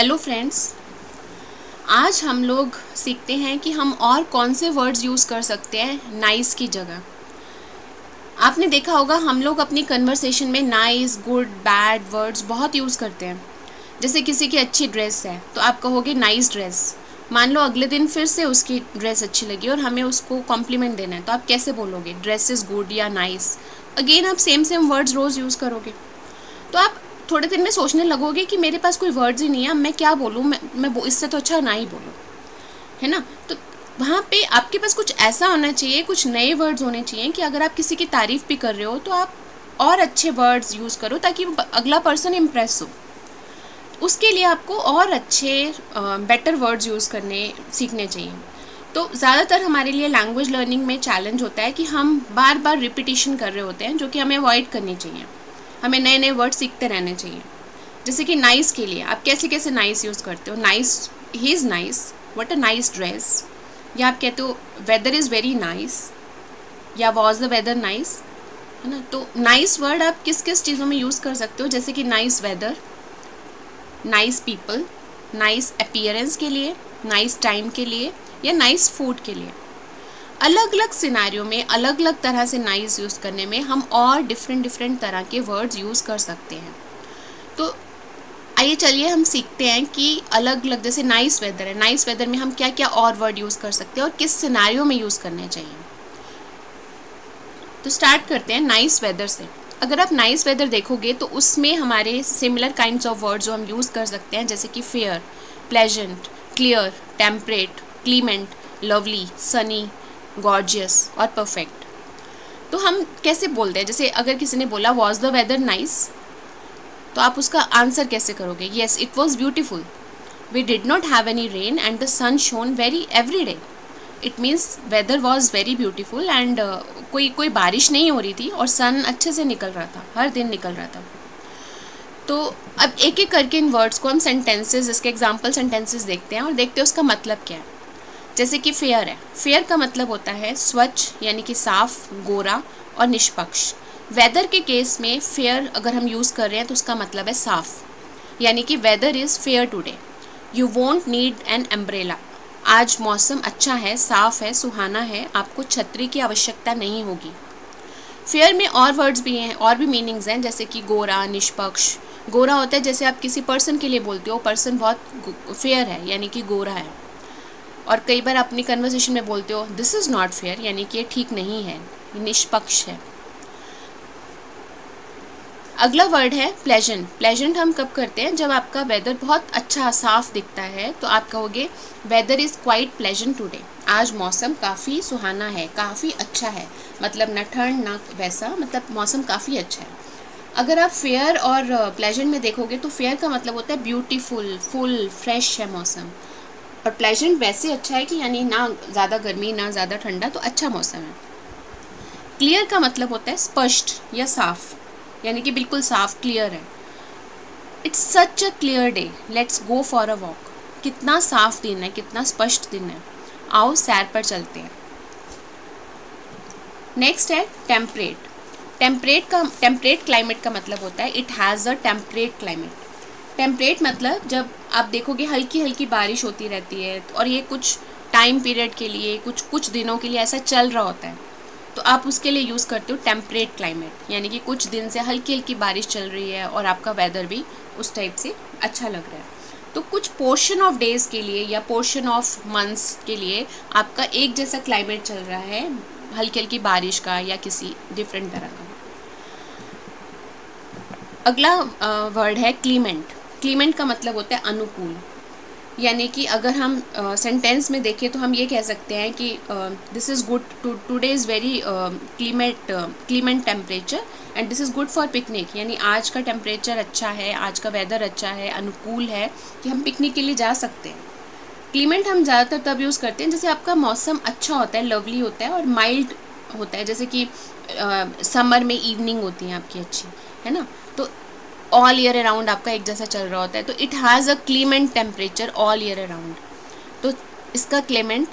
Hello friends, आज हम लोग सीखते हैं कि हम और कौन से वर्ड्स यूज़ कर सकते हैं नाइस की जगह। आपने देखा होगा हम लोग अपनी कन्वर्सेशन में नाइस, गुड, बैड वर्ड्स बहुत यूज़ करते हैं। जैसे किसी की अच्छी ड्रेस है तो आप कहोगे नाइस ड्रेस। मान लो अगले दिन फिर से उसकी ड्रेस अच्छी लगी और हमें उसको कॉम्प्लीमेंट देना है तो आप कैसे बोलोगे ड्रेस इज़ गुड या नाइस। अगेन आप सेम वर्ड्स रोज़ यूज़ करोगे तो आप थोड़े दिन में सोचने लगोगे कि मेरे पास कोई वर्ड्स ही नहीं है, मैं क्या बोलूँ, मैं इससे तो अच्छा ना ही बोलूँ, है ना। तो वहाँ पे आपके पास कुछ ऐसा होना चाहिए, कुछ नए वर्ड्स होने चाहिए कि अगर आप किसी की तारीफ़ भी कर रहे हो तो आप और अच्छे वर्ड्स यूज़ करो ताकि अगला पर्सन इम्प्रेस हो। उसके लिए आपको और अच्छे बेटर वर्ड्स यूज़ करने सीखने चाहिए। तो ज़्यादातर हमारे लिए लैंग्वेज लर्निंग में चैलेंज होता है कि हम बार बार रिपीटिशन कर रहे होते हैं, जो कि हमें अवॉइड करनी चाहिए। हमें नए नए वर्ड सीखते रहने चाहिए। जैसे कि नाइस के लिए आप कैसे कैसे नाइस यूज़ करते हो, nice, he is nice, what a nice dress, या आप कहते हो वेदर इज़ वेरी नाइस या वॉज द वेदर नाइस, है ना। तो नाइस वर्ड आप किस किस चीज़ों में यूज़ कर सकते हो, जैसे कि nice weather, nice people, nice appearance के लिए, नाइस टाइम के लिए, या नाइस फूड के लिए। अलग अलग सिनेरियो में अलग अलग तरह से नाइस यूज़ करने में हम और डिफरेंट तरह के वर्ड्स यूज़ कर सकते हैं। तो आइए चलिए हम सीखते हैं कि अलग अलग, जैसे नाइस वेदर है, नाइस वेदर में हम क्या क्या और वर्ड यूज़ कर सकते हैं और किस सिनेरियो में यूज़ करने चाहिए। तो स्टार्ट करते हैं नाइस वेदर से। अगर आप नाइस वेदर देखोगे तो उसमें हमारे सिमिलर काइंड्स ऑफ वर्ड्स जो हम यूज़ कर सकते हैं, जैसे कि fair, pleasant, clear, temperate, clement, lovely, sunny, gorgeous और परफेक्ट। तो हम कैसे बोलते हैं, जैसे अगर किसी ने बोला वॉज द वेदर नाइस तो आप उसका आंसर कैसे करोगे, yes it was beautiful, we did not have any rain and the sun shone very every day, it means weather was very beautiful and कोई बारिश नहीं हो रही थी और सन अच्छे से निकल रहा था, हर दिन निकल रहा था। तो अब एक एक करके इन वर्ड्स को हम सेंटेंसेज, इसके एग्जाम्पल सेंटेंसेज देखते हैं और देखते हैं उसका मतलब क्या है। जैसे कि फेयर है, फेयर का मतलब होता है स्वच्छ यानी कि साफ, गोरा और निष्पक्ष। वेदर के केस में फेयर अगर हम यूज़ कर रहे हैं तो उसका मतलब है साफ, यानी कि weather is fair today, you won't need an umbrella, आज मौसम अच्छा है, साफ है, सुहाना है, आपको छतरी की आवश्यकता नहीं होगी। फेयर में और वर्ड्स भी हैं, और भी मीनिंग्स हैं, जैसे कि गोरा, निष्पक्ष। गोरा होता है जैसे आप किसी पर्सन के लिए बोलते हो पर्सन बहुत फेयर है यानी कि गोरा है, और कई बार अपनी कन्वर्सेशन में बोलते हो दिस इज़ नॉट फेयर यानी कि ये ठीक नहीं है, निष्पक्ष है। अगला वर्ड है प्लेजेंट। प्लेजेंट हम कब करते हैं जब आपका वेदर बहुत अच्छा साफ दिखता है तो आप कहोगे weather is quite pleasant today, आज मौसम काफ़ी सुहाना है, काफ़ी अच्छा है, मतलब ना ठंड ना वैसा, मतलब मौसम काफ़ी अच्छा है। अगर आप फेयर और प्लेजेंट में देखोगे तो फेयर का मतलब होता है ब्यूटीफुल, फुल, फ्रेश है मौसम, और प्लेजेंट वैसे अच्छा है कि यानी ना ज़्यादा गर्मी ना ज़्यादा ठंडा, तो अच्छा मौसम है। क्लियर का मतलब होता है स्पष्ट या साफ, यानी कि बिल्कुल साफ, क्लियर है। It's such a clear day, let's go for a walk, कितना साफ दिन है, कितना स्पष्ट दिन है, आओ सैर पर चलते हैं। नेक्स्ट है टेम्परेट। टेम्परेट क्लाइमेट का मतलब होता है it has a temperate climate. Temperate मतलब जब आप देखोगे हल्की हल्की बारिश होती रहती है और ये कुछ टाइम पीरियड के लिए, कुछ दिनों के लिए ऐसा चल रहा होता है, तो आप उसके लिए यूज़ करते हो टेम्परेट क्लाइमेट, यानी कि कुछ दिन से हल्की हल्की बारिश चल रही है और आपका वेदर भी उस टाइप से अच्छा लग रहा है। तो कुछ पोर्शन ऑफ डेज़ के लिए या पोर्शन ऑफ मंथ्स के लिए आपका एक जैसा क्लाइमेट चल रहा है, हल्की हल्की बारिश का या किसी डिफरेंट तरह का। अगला वर्ड है क्लीमेंट। क्लीमेंट का मतलब होता है अनुकूल, यानी कि अगर हम सेंटेंस में देखें तो हम ये कह सकते हैं कि this is good, today is very clement temperature and this is good for picnic, यानी आज का टेम्परेचर अच्छा है, आज का वेदर अच्छा है, अनुकूल है कि हम पिकनिक के लिए जा सकते हैं। क्लीमेंट हम ज़्यादातर तब यूज़ करते हैं जैसे आपका मौसम अच्छा होता है, लवली होता है और माइल्ड होता है, जैसे कि समर में इवनिंग होती है आपकी अच्छी, है ना। तो ऑल ईयर अराउंड आपका एक जैसा चल रहा होता है, तो it has a clement temperature all year around, तो इसका क्लीमेंट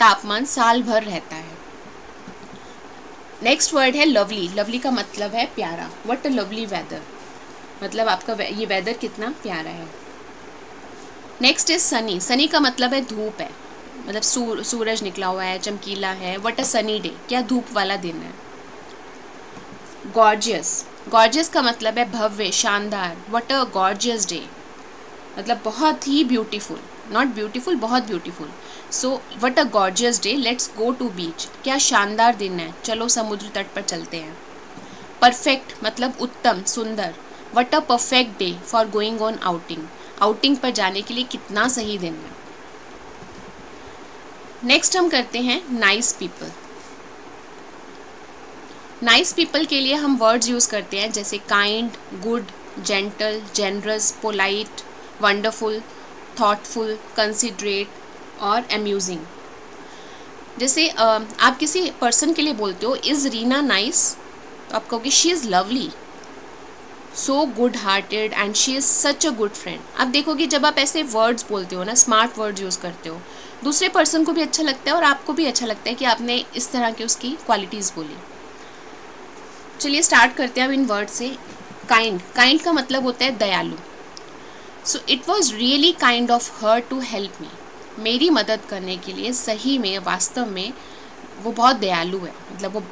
तापमान साल भर रहता है। नेक्स्ट वर्ड है लवली। लवली का मतलब है प्यारा, व्हाट अ लवली वेदर, मतलब आपका ये वेदर कितना प्यारा है। Next is Sunny. सनी का मतलब है धूप है, मतलब सूरज निकला हुआ है, चमकीला है. व्हाट अ सनी डे, क्या धूप वाला दिन है. गॉर्जियस. गॉर्जियस का मतलब है भव्य, शानदार. व्हाट अ गॉर्जियस डे, मतलब बहुत ही ब्यूटीफुल, नॉट ब्यूटीफुल, बहुत beautiful. So what a gorgeous day, let's go to beach, क्या शानदार दिन है, चलो समुद्र तट पर चलते हैं. परफेक्ट मतलब उत्तम, सुंदर. What a perfect day for going on outing, outing पर जाने के लिए कितना सही दिन है. नेक्स्ट हम करते हैं नाइस पीपल. नाइस पीपल के लिए हम वर्ड्स यूज़ करते हैं जैसे kind, good, gentle, generous, polite, wonderful, thoughtful, considerate और अम्यूजिंग. जैसे आप किसी पर्सन के लिए बोलते हो इज रीना नाइस, तो आप कहोगे she is lovely, so good hearted and she is such a good friend. आप देखोगे जब आप ऐसे वर्ड्स बोलते हो ना, स्मार्ट वर्ड्स यूज़ करते हो, दूसरे पर्सन को भी अच्छा लगता है और आपको भी अच्छा लगता है कि आपने इस तरह की उसकी क्वालिटीज़ बोली. चलिए स्टार्ट करते हैं अब इन वर्ड से. काइंड. काइंड का मतलब होता है दयालु. So it was really kind of her to help me, मेरी मदद करने के लिए सही में, वास्तव में वो बहुत दयालु है, मतलब वो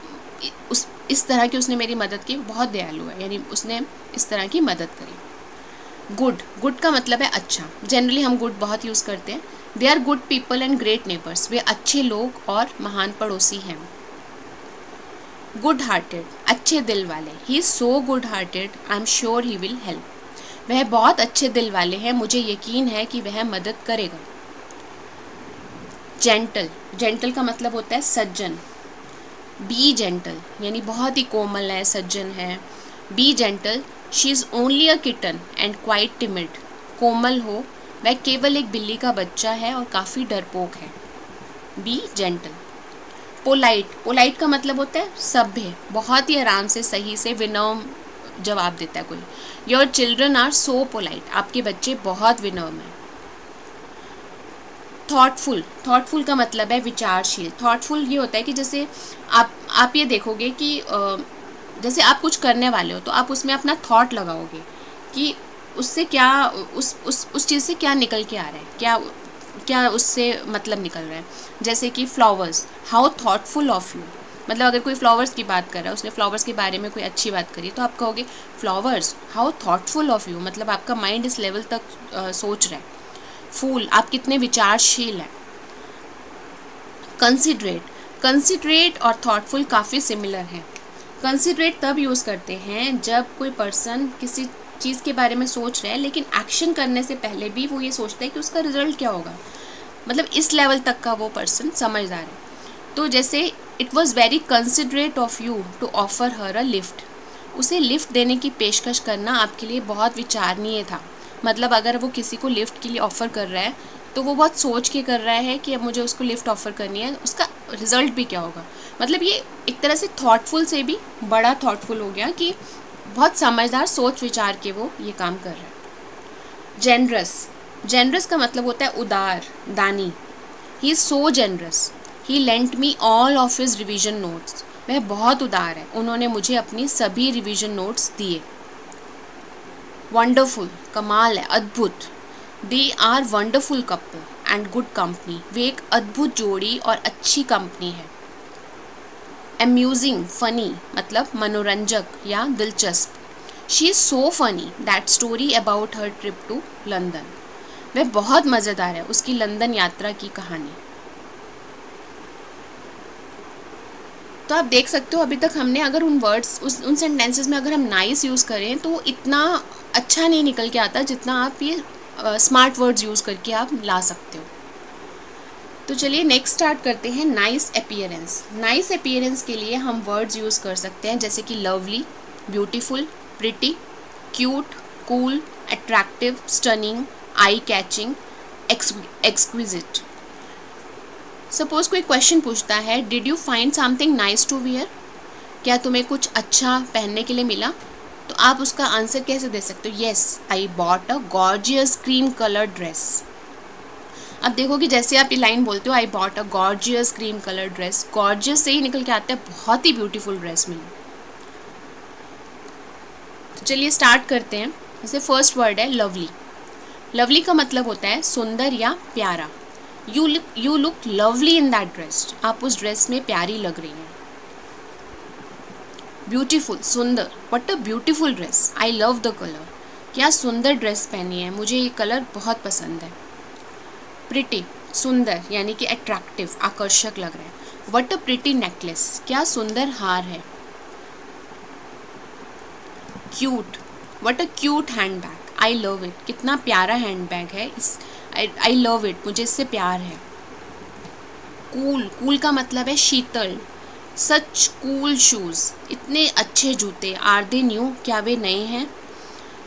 उस इस तरह की उसने मेरी मदद की, बहुत दयालु है, यानी उसने इस तरह की मदद करी. गुड. गुड का मतलब है अच्छा, जनरली हम गुड बहुत यूज़ करते हैं. They are good people and great neighbours, वे अच्छे लोग और महान पड़ोसी हैं. गुड हार्टेड, अच्छे दिल वाले. He is so good hearted I am sure he will help, वह बहुत अच्छे दिल वाले हैं, मुझे यकीन है कि वह मदद करेगा. जेंटल. जेंटल का मतलब होता है सज्जन. बी जेंटल, यानी बहुत ही कोमल है, सज्जन है. Be gentle, she is only a kitten and quite timid. कोमल हो, वह केवल एक बिल्ली का बच्चा है और काफ़ी डरपोक है. Be gentle. पोलाइट. पोलाइट का मतलब होता है सभ्य, बहुत ही आराम से, सही से, विनम्र जवाब देता है कोई. Your children are so polite, आपके बच्चे बहुत विनम्र हैं. थॉटफुल. थॉटफुल का मतलब है विचारशील. थॉटफुल ये होता है कि जैसे आप ये देखोगे कि जैसे आप कुछ करने वाले हो तो आप उसमें अपना थॉट लगाओगे कि उससे क्या, उस चीज़ से क्या निकल के आ रहा है, क्या उससे मतलब निकल रहा है. जैसे कि flowers, how thoughtful of you, मतलब अगर कोई फ्लावर्स की बात कर रहा है, उसने फ्लावर्स के बारे में कोई अच्छी बात करी तो आप कहोगे flowers how thoughtful of you, मतलब आपका माइंड इस लेवल तक सोच रहा है. फूल, आप कितने विचारशील हैं. कंसिडरेट. कंसिडरेट और थॉटफुल काफ़ी सिमिलर हैं. कंसिडरेट तब यूज़ करते हैं जब कोई पर्सन किसी चीज़ के बारे में सोच रहा है लेकिन एक्शन करने से पहले भी वो ये सोचता है कि उसका रिजल्ट क्या होगा, मतलब इस लेवल तक का वो पर्सन समझदार है. तो जैसे it was very considerate of you to offer her a lift, उसे लिफ्ट देने की पेशकश करना आपके लिए बहुत विचारणीय था. मतलब अगर वो किसी को लिफ्ट के लिए ऑफ़र कर रहा है तो वो बहुत सोच के कर रहा है कि अब मुझे उसको लिफ्ट ऑफ़र करनी है, उसका रिज़ल्ट भी क्या होगा. मतलब ये एक तरह से थॉटफुल से भी बड़ा थॉटफुल हो गया कि बहुत समझदार, सोच विचार के वो ये काम कर रहा है. जेनरस. जेनरस का मतलब होता है उदार, दानी. He is so generous, he lent me all of his revision notes, वह बहुत उदार है, उन्होंने मुझे अपनी सभी रिविज़न नोट्स दिए. वंडरफुल, कमाल है, अद्भुत. They are wonderful couple and good company, वे एक अद्भुत जोड़ी और अच्छी कंपनी है. अम्यूजिंग, फ़नी, मतलब मनोरंजक या दिलचस्प. She is so funny that story about her trip to London, वह बहुत मज़ेदार है, उसकी लंदन यात्रा की कहानी. तो आप देख सकते हो अभी तक हमने अगर उन वर्ड्स उन सेंटेंसेस में अगर हम नाइस यूज़ करें तो इतना अच्छा नहीं निकल के आता जितना आप ये स्मार्ट वर्ड्स यूज़ करके आप ला सकते हो. तो चलिए नेक्स्ट स्टार्ट करते हैं नाइस अपीयरेंस. नाइस अपीयरेंस के लिए हम वर्ड्स यूज़ कर सकते हैं जैसे कि lovely, beautiful, pretty, cute, cool, attractive, stunning, eye catching, exquisite. Suppose कोई क्वेश्चन पूछता है did you find something nice to wear, क्या तुम्हें कुछ अच्छा पहनने के लिए मिला, तो आप उसका आंसर कैसे दे सकते हो, yes I bought a gorgeous cream colour dress. अब देखो कि जैसे आप ये लाइन बोलते हो I bought a gorgeous cream colour dress, gorgeous से ही निकल के आता है बहुत ही ब्यूटीफुल ड्रेस मिली. तो चलिए स्टार्ट करते हैं. जैसे फर्स्ट वर्ड है लवली. लवली का मतलब होता है सुंदर या प्यारा. You look lovely in that dress, आप उस ड्रेस में प्यारी लग रही हैं. ब्यूटीफुल सुंदर, what a beautiful dress, I love the colour, क्या सुंदर ड्रेस पहनी है, मुझे ये कलर बहुत पसंद है. प्रिटी सुंदर यानी कि अट्रैक्टिव, आकर्षक लग रहा है. व्हाट अ प्रिटी नेकलेस, क्या सुंदर हार है. Cute, what a cute hand bag, I love it, कितना प्यारा हैंड बैग है, आई लव इट, मुझे इससे प्यार है. कूल, कूल का मतलब है शीतल. सच कूल शूज़, इतने अच्छे जूते, आर दे न्यू, क्या वे नए हैं.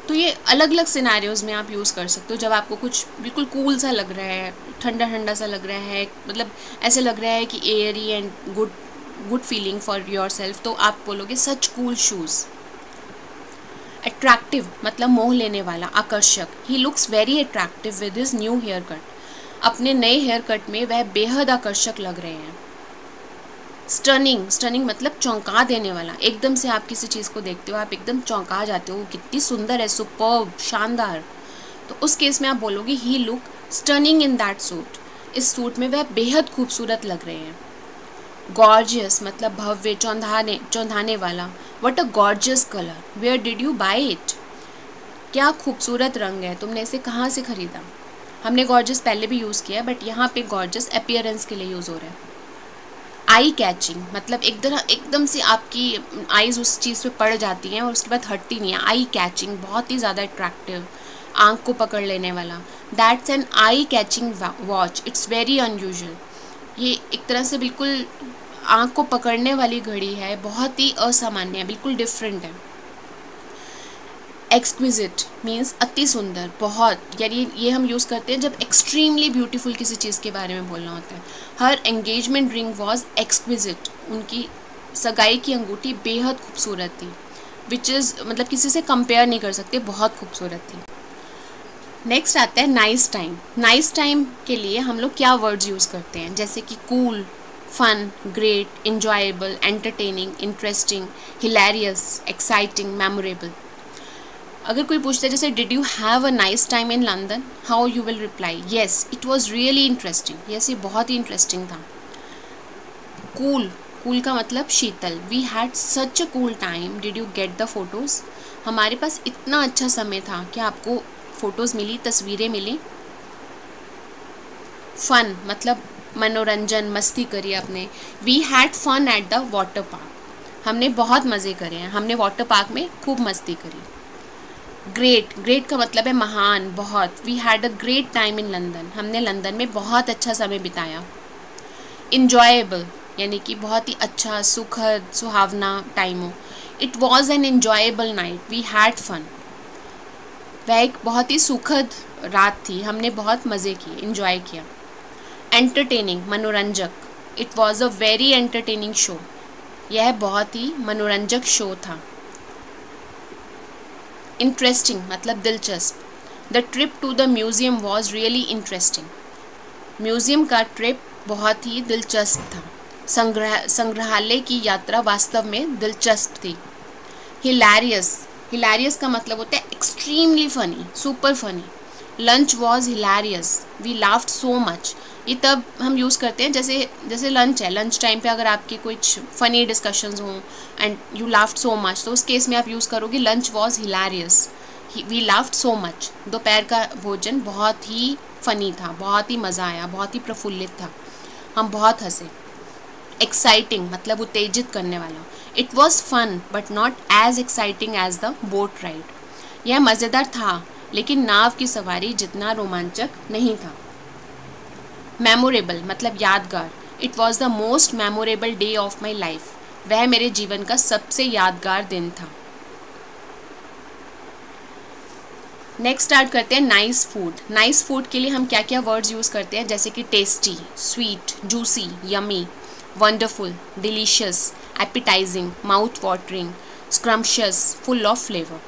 तो ये अलग अलग सिनेरियोज़ में आप यूज़ कर सकते हो. जब आपको कुछ बिल्कुल कूल सा लग रहा है, ठंडा ठंडा सा लग रहा है, मतलब ऐसे लग रहा है कि airy and good feeling for yourself, तो आप बोलोगे सच कूल शूज़. अट्रैक्टिव मतलब मोह लेने वाला, आकर्षक. He looks very attractive with his new hair cut, अपने नए हेयर कट में वह बेहद आकर्षक लग रहे हैं. स्टनिंग, स्टनिंग मतलब चौंका देने वाला. एकदम से आप किसी चीज़ को देखते हो, आप एकदम चौंका जाते हो, वो कितनी सुंदर है, सुपर्ब, शानदार. तो उस केस में आप बोलोगे he look stunning in that suit, इस सूट में वह बेहद खूबसूरत लग रहे हैं. गॉर्जियस मतलब भव्य, चौंधाने वाला. What a gorgeous colour, where did you buy it, क्या खूबसूरत रंग है, तुमने इसे कहाँ से ख़रीदा. हमने गॉर्जियस पहले भी यूज़ किया है, बट यहाँ पे गॉर्जियस अपीयरेंस के लिए यूज़ हो रहा है. आई कैचिंग मतलब एकदम से आपकी आईज़ उस चीज़ पे पड़ जाती हैं और उसके बाद हटती नहीं है. आई कैचिंग, बहुत ही ज़्यादा अट्रैक्टिव, आँख को पकड़ लेने वाला. That's an eye catching watch, it's very unusual, ये एक तरह से बिल्कुल आँख को पकड़ने वाली घड़ी है, बहुत ही असामान्य है, बिल्कुल डिफरेंट है. एक्सक्विजिट मीन्स अति सुंदर, बहुत, यानी ये हम यूज़ करते हैं जब एक्सट्रीमली ब्यूटीफुल किसी चीज़ के बारे में बोलना होता है. Her engagement ring was exquisite, उनकी सगाई की अंगूठी बेहद खूबसूरत थी. विच इज़ मतलब किसी से कंपेयर नहीं कर सकते, बहुत खूबसूरत थी. नेक्स्ट आता है नाइस टाइम. नाइस टाइम के लिए हम लोग क्या वर्ड्स यूज़ करते हैं, जैसे कि cool, fun, great, enjoyable, entertaining, interesting, hilarious, exciting, memorable. अगर कोई पूछता है जैसे did you have a nice time in London, how you will reply, yes it was really interesting, yes ये बहुत ही इंटरेस्टिंग था. कूल, कूल का मतलब शीतल. We had such a cool time, did you get the photos, हमारे पास इतना अच्छा समय था, क्या आपको फ़ोटोज़ मिली, तस्वीरें मिली. फ़न मतलब मनोरंजन, मस्ती करी आपने. We had fun at the water park, हमने बहुत मज़े करे हैं, हमने वाटर पार्क में खूब मस्ती करी. ग्रेट, ग्रेट का मतलब है महान, बहुत. We had a great time in London, हमने लंदन में बहुत अच्छा समय बिताया. इंजॉयबल यानी कि बहुत ही अच्छा, सुखद, सुहावना टाइम हो. It was an enjoyable night, we had fun, वह एक बहुत ही सुखद रात थी, हमने बहुत मज़े किए, इंजॉय किया. एंटरटेनिंग मनोरंजक, it was a very entertaining show, यह बहुत ही मनोरंजक शो था. इंटरेस्टिंग मतलब दिलचस्प, the trip to the museum was really interesting, museum का ट्रिप बहुत ही दिलचस्प था, संग्रहालय की यात्रा वास्तव में दिलचस्प थी. हिलेरियस, हिलेरियस का मतलब होता है extremely funny, super funny. Lunch was hilarious, we laughed so much, ये तब हम यूज़ करते हैं जैसे जैसे लंच है, लंच टाइम पे अगर आपकी कुछ फ़नी डिस्कशंस हों and you laughed so much, तो उस केस में आप यूज़ करोगे lunch was hilarious, we laughed so much, दोपहर का भोजन बहुत ही फ़नी था, बहुत ही मज़ा आया, बहुत ही प्रफुल्लित था, हम बहुत हंसे. एक्साइटिंग मतलब उत्तेजित करने वाला, it was fun but not as exciting as the boat ride, यह मज़ेदार था लेकिन नाव की सवारी जितना रोमांचक नहीं था. मेमोरेबल मतलब यादगार, it was the most memorable day of my life, वह मेरे जीवन का सबसे यादगार दिन था. नेक्स्ट स्टार्ट करते हैं नाइस फूड. नाइस फूड के लिए हम क्या क्या वर्ड्स यूज़ करते हैं, जैसे कि tasty, sweet, juicy, yummy, wonderful, delicious, appetising, mouth watering, scrumptious, full of flavour.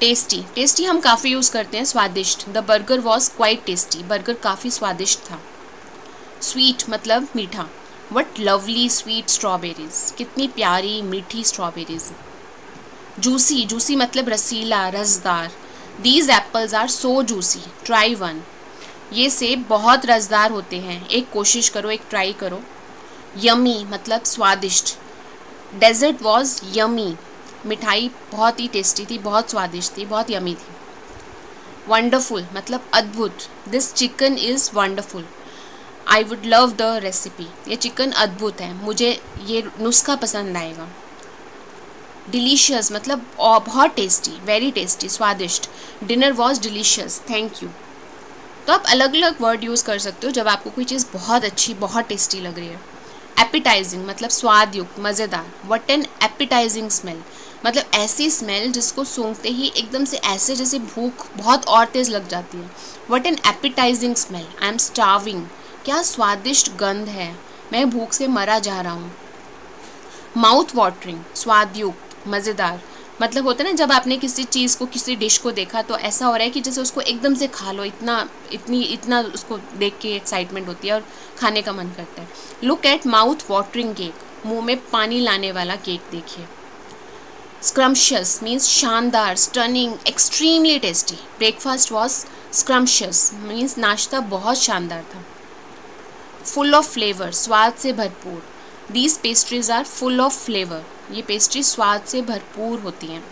Tasty, tasty हम काफ़ी यूज़ करते हैं, स्वादिष्ट, the burger was quite tasty, burger काफ़ी स्वादिष्ट था. स्वीट मतलब मीठा, वट लवली स्वीट स्ट्रॉबेरीज, कितनी प्यारी मीठी स्ट्रॉबेरीज. जूसी, जूसी मतलब रसीला, रसदार, these apples are so juicy, try one. ये सेब बहुत रसदार होते हैं, एक कोशिश करो, एक ट्राई करो। यमी मतलब स्वादिष्ट, डेजर्ट वॉज यमी, मिठाई बहुत ही टेस्टी थी, बहुत स्वादिष्ट थी, बहुत यमी थी। वंडरफुल मतलब अद्भुत, this chicken is wonderful, I would love the recipe, ये चिकन अद्भुत है, मुझे ये नुस्खा पसंद आएगा। डिलीशियस मतलब बहुत टेस्टी, वेरी टेस्टी, स्वादिष्ट, dinner was delicious, thank you. तो आप अलग अलग वर्ड यूज़ कर सकते हो जब आपको कोई चीज़ बहुत अच्छी, बहुत टेस्टी लग रही है। एपिटाइजिंग मतलब स्वादयुक्त, मज़ेदार, व्हाट एन एपिटाइजिंग स्मेल मतलब ऐसी स्मेल जिसको सूंघते ही एकदम से ऐसे जैसे भूख बहुत और तेज़ लग जाती है। What an appetising smell, I am starving, क्या स्वादिष्ट गंध है, मैं भूख से मरा जा रहा हूँ। माउथ वाटरिंग स्वादयुक्त, मज़ेदार मतलब होता है ना, जब आपने किसी चीज़ को, किसी डिश को देखा तो ऐसा हो रहा है कि जैसे उसको एकदम से खा लो, इतना उसको देख के एक्साइटमेंट होती है और खाने का मन करता है। Look at mouth watering cake, मुंह में पानी लाने वाला केक देखिए। स्क्रम्पशियस मीन्स शानदार, stunning, extremely tasty, breakfast was scrumptious means नाश्ता बहुत शानदार था। फुल ऑफ फ्लेवर स्वाद से भरपूर, these pastries are full of flavour, ये पेस्ट्री स्वाद से भरपूर होती हैं।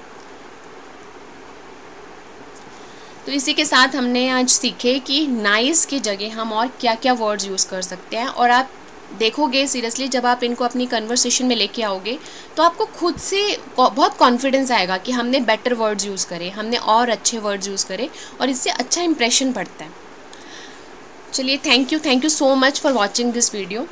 तो इसी के साथ हमने आज सीखे कि नाइस की जगह हम और क्या क्या वर्ड्स यूज़ कर सकते हैं, और आप देखोगे सीरियसली जब आप इनको अपनी कन्वर्सेशन में लेके आओगे तो आपको खुद से बहुत कॉन्फिडेंस आएगा कि हमने बेटर वर्ड्स यूज़ करे, हमने और अच्छे वर्ड्स यूज़ करे, और इससे अच्छा इंप्रेशन पड़ता है। चलिए, thank you so much for watching this video.